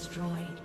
Destroyed.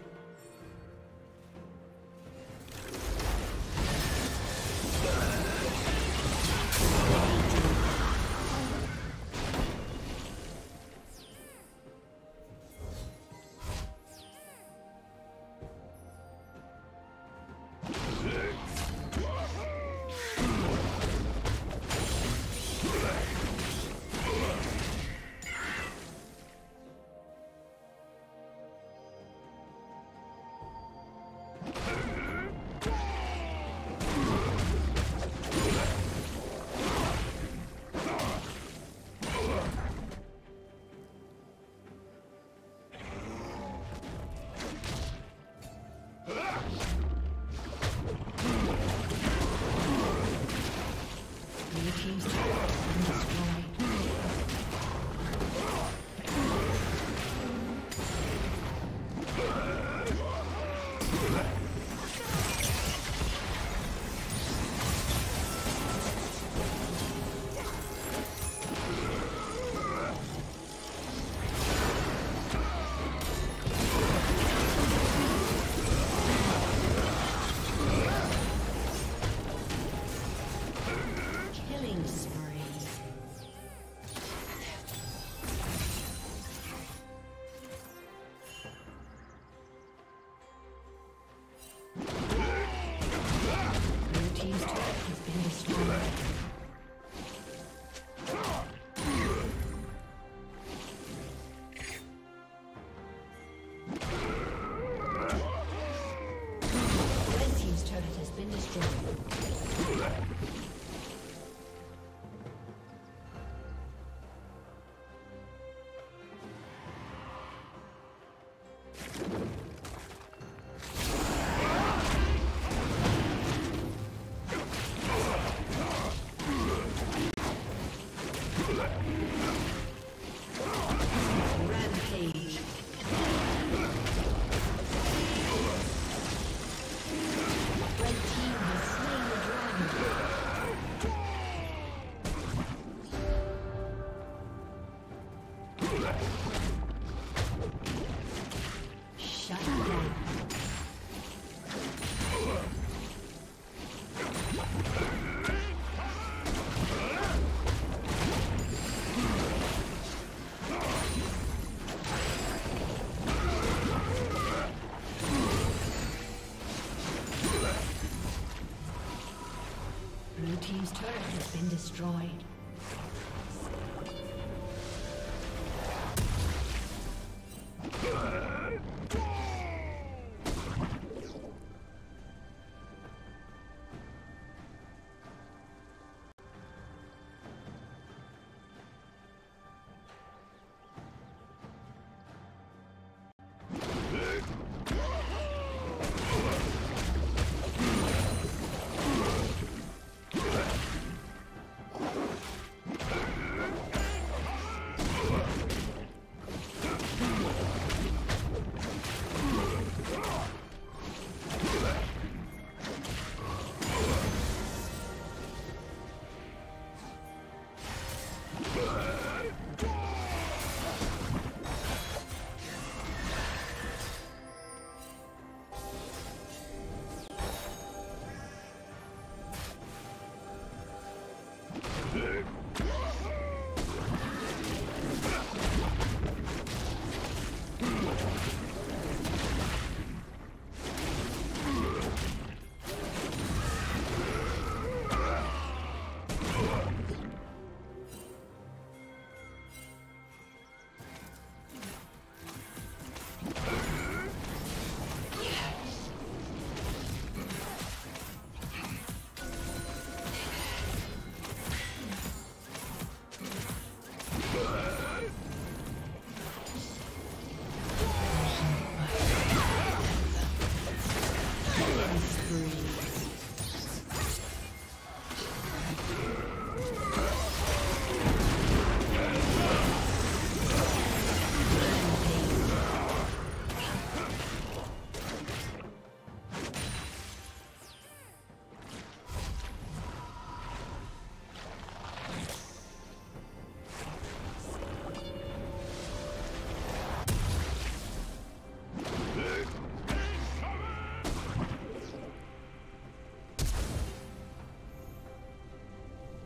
been destroyed.